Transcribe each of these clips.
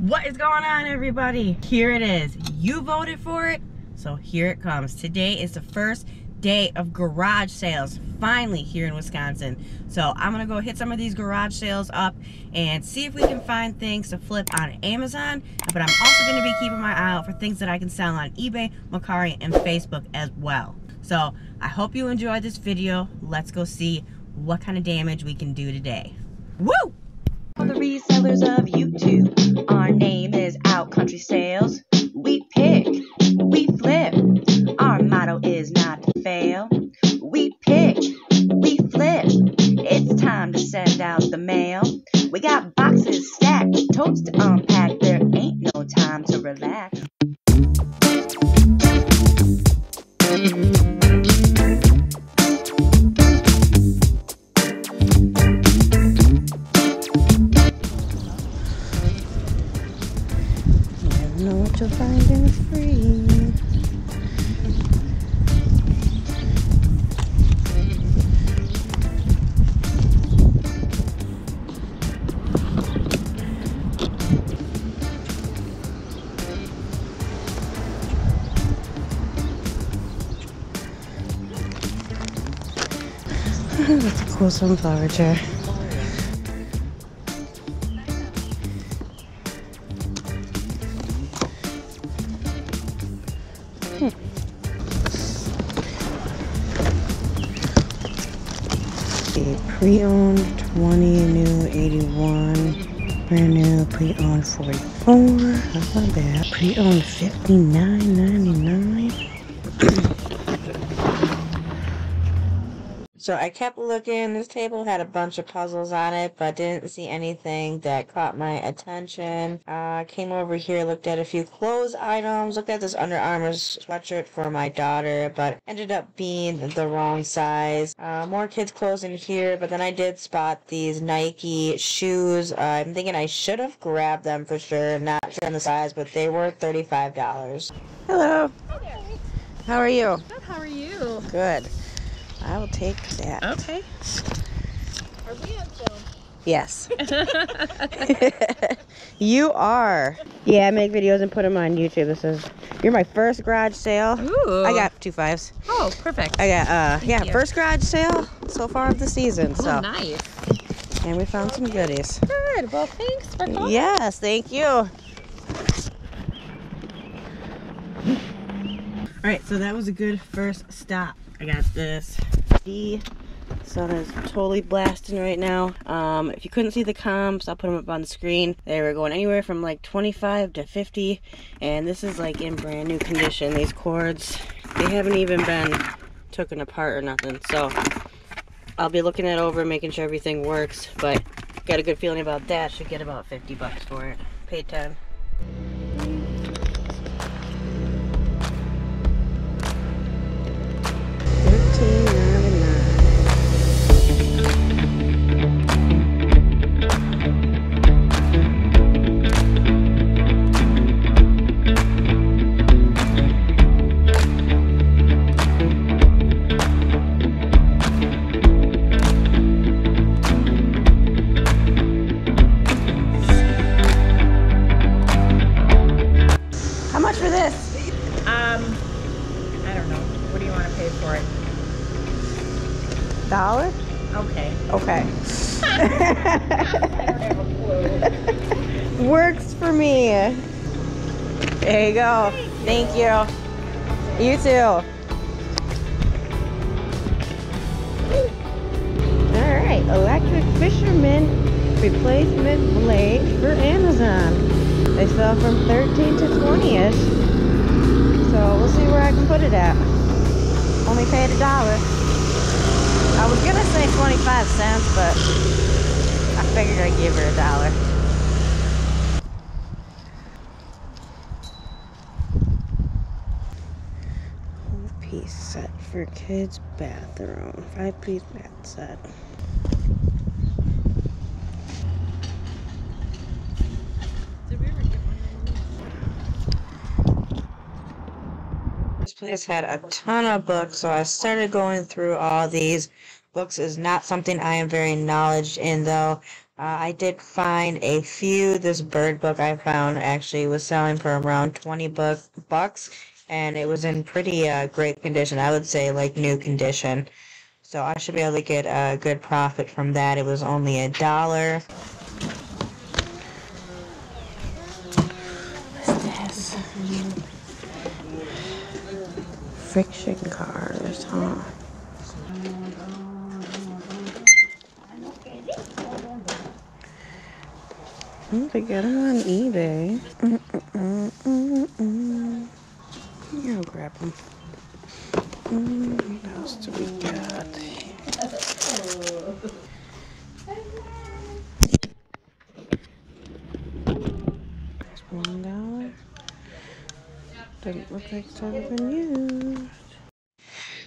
What is going on, everybody? Here it is. You voted for it, so here it comes. Today is the first day of garage sales, finally, here in Wisconsin. So I'm gonna go hit some of these garage sales up and see if we can find things to flip on Amazon, but I'm also gonna be keeping my eye out for things that I can sell on eBay, Mercari, and Facebook as well. So I hope you enjoyed this video. Let's go see what kind of damage we can do today. Woo! All the resellers of YouTube, our name is Out Country Sales. We pick, we flip, our motto is not to fail. We pick, we flip, it's time to send out the mail. We got boxes stacked, totes to unpack, there ain't no time to relax. You'll find them free. That's a cool sunflower chair. Pre-owned 20, new 81, brand new, pre-owned 44, that's not bad. Pre-owned 59.99. So I kept looking. This table had a bunch of puzzles on it, but didn't see anything that caught my attention. Came over here, looked at a few clothes items, looked at this Under Armour sweatshirt for my daughter, but ended up being the wrong size. More kids' clothes in here, but then I did spot these Nike shoes. I'm thinking I should have grabbed them for sure. Not sure on the size, but they were $35. Hello. Hi there. How are you? Good, how are you? Good. I will take that. Okay. Are we on film? Yes. You are. Yeah, I make videos and put them on YouTube. This is, you're my first garage sale. Ooh. I got 2 5s. Oh, perfect. I got, yeah, first garage sale so far of the season. Oh, so nice. And we found some goodies. Good. Well, thanks for calling. Yes, thank you. All right, so that was a good first stop. I got this. The sun is totally blasting right now. If you couldn't see the comps, I'll put them up on the screen. They were going anywhere from like 25 to 50, and this is like in brand new condition. These cords, they haven't even been taken apart or nothing. So I'll be looking it over, making sure everything works, but got a good feeling about that. Should get about 50 bucks for it. Paid 10. $1? Okay. Okay. I don't have a clue. Works for me. There you go. Thank you. You too. All right. Electric Fisherman replacement blade for Amazon. They sell from 13 to 20-ish. So we'll see where I can put it at. Only paid $1. I was gonna say 25 cents, but I figured I'd give her $1. Whole piece set for kids' bathroom. 5-piece bath set. This place had a ton of books, so I started going through all these. Books is not something I am very knowledgeable in, though. I did find a few. This bird book I found actually was selling for around $20, and it was in pretty great condition. I would say like new condition. So I should be able to get a good profit from that. It was only $1. What's this? Friction cars, huh? I need to get them on eBay. I'll grab them. What else do we got? That's $1. Doesn't look like it's ever been used.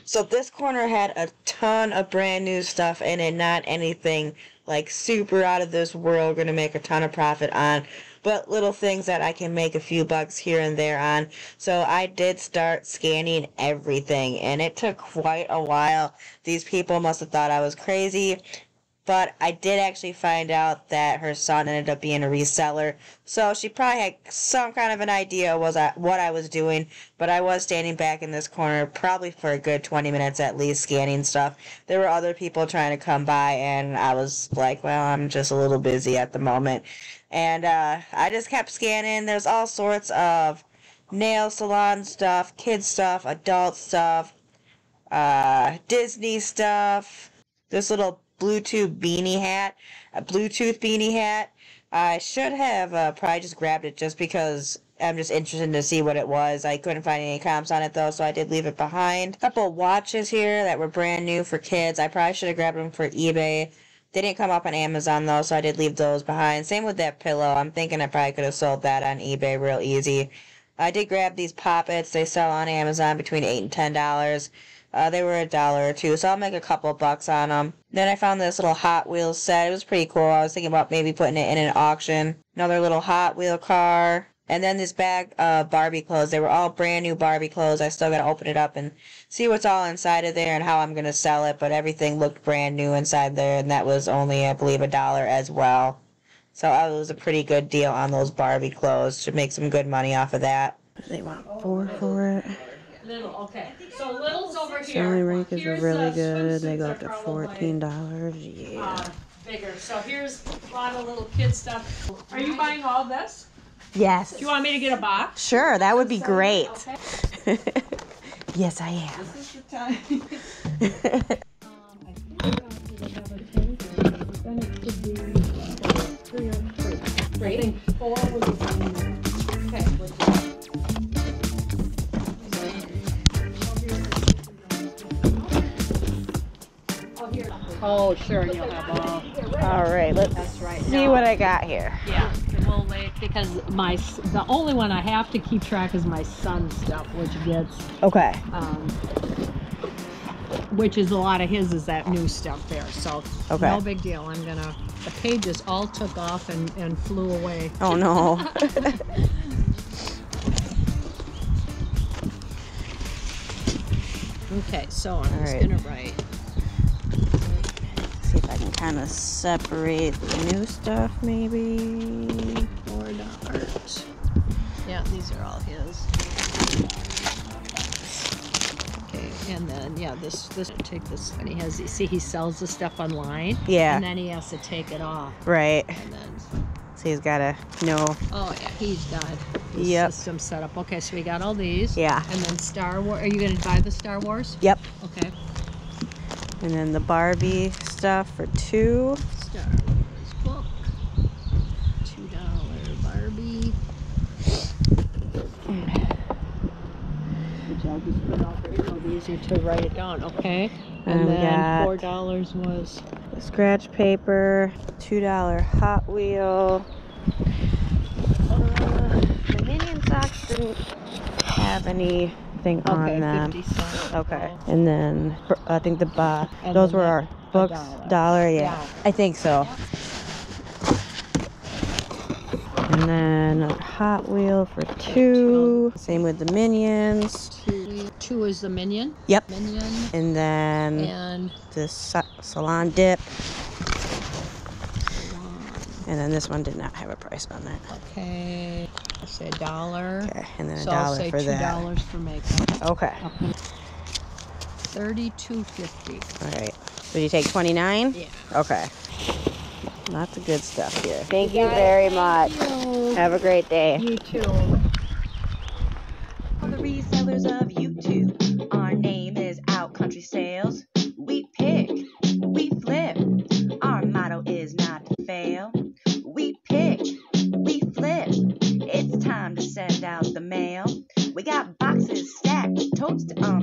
So this corner had a ton of brand new stuff in it, not anything like super out of this world, gonna make a ton of profit on, but little things that I can make a few bucks here and there on. So I did start scanning everything, and it took quite a while. These people must have thought I was crazy, but I did actually find out that her son ended up being a reseller, so she probably had some kind of an idea what I was doing. But I was standing back in this corner probably for a good 20 minutes at least, scanning stuff. There were other people trying to come by, and I was like, well, I'm just a little busy at the moment. And I just kept scanning. There's all sorts of nail salon stuff, kids stuff, adult stuff, Disney stuff, this little Bluetooth beanie hat. I should have probably just grabbed it just because I'm just interested to see what it was. I couldn't find any comps on it though, so I did leave it behind. A couple watches here that were brand new for kids. I probably should have grabbed them for eBay. They didn't come up on Amazon though, so I did leave those behind. Same with that pillow. I'm thinking I probably could have sold that on eBay real easy. I did grab these Pop-Its. They sell on Amazon between $8 and $10. They were $1 or $2, so I'll make a couple bucks on them. Then I found this little Hot Wheels set. It was pretty cool. I was thinking about maybe putting it in an auction. Another little Hot Wheel car. And then this bag of Barbie clothes. They were all brand new Barbie clothes. I still got to open it up and see what's all inside of there and how I'm going to sell it. But everything looked brand new inside there, and that was only, I believe, $1 as well. So it was a pretty good deal on those Barbie clothes. Should make some good money off of that. They want $4 for it. Little, okay. So little's over here. Sally Rink is really good. They go up to $14. Yeah. Bigger. So here's a lot of little kid stuff. Are you buying all this? Yes. Do you want me to get a box? Sure, that would be great. Okay. Yes, I am. This is the time. I think 4 would be okay. Oh, sure, you'll have all right, let's see what I got here. Yeah, we'll wait because the only one I have to keep track is my son's stuff, which gets... Okay. Which is a lot of his is that new stuff there, so okay. No big deal. I'm going to... The pages all took off and flew away. Oh, no. Okay, so I'm just going to write... If I can kind of separate the new stuff, maybe, or not. Yeah, these are all his. Okay, and then yeah, this take this. And he has, you see, he sells the stuff online. Yeah. And then he has to take it off. Right. And then, so he's gotta know. Oh yeah, he's got his system set up. Okay, so we got all these. Yeah. And then Star Wars. Are you gonna buy the Star Wars? Yep. Okay. And then the Barbie stuff for $2. Star Wars book. $2 Barbie. Which I'll just put off here. It'll be easier to write it down, okay? And then $4 was scratch paper, $2 Hot Wheel. The Minion socks didn't have any thing on them. Okay. And then I think the those were our books. $1, yeah. I think so. And then a Hot Wheel for $2. Same with the Minions. Two is the Minion. Yep. Minion. And then the salon dip. And then this one did not have a price on that. Okay. I said $1. Okay. And then $1 for that. So I'll say $2 for makeup. Okay. $32.50. All right. Would you take 29? Yeah. Okay. Lots of good stuff here. Thank you very much. Have a great day. You too. All the resellers of YouTube. Our name is Out Country Sales. We pick, we flip. Our motto is not to fail. We pick, we flip. It's time to send out the mail. We got boxes stacked, totes to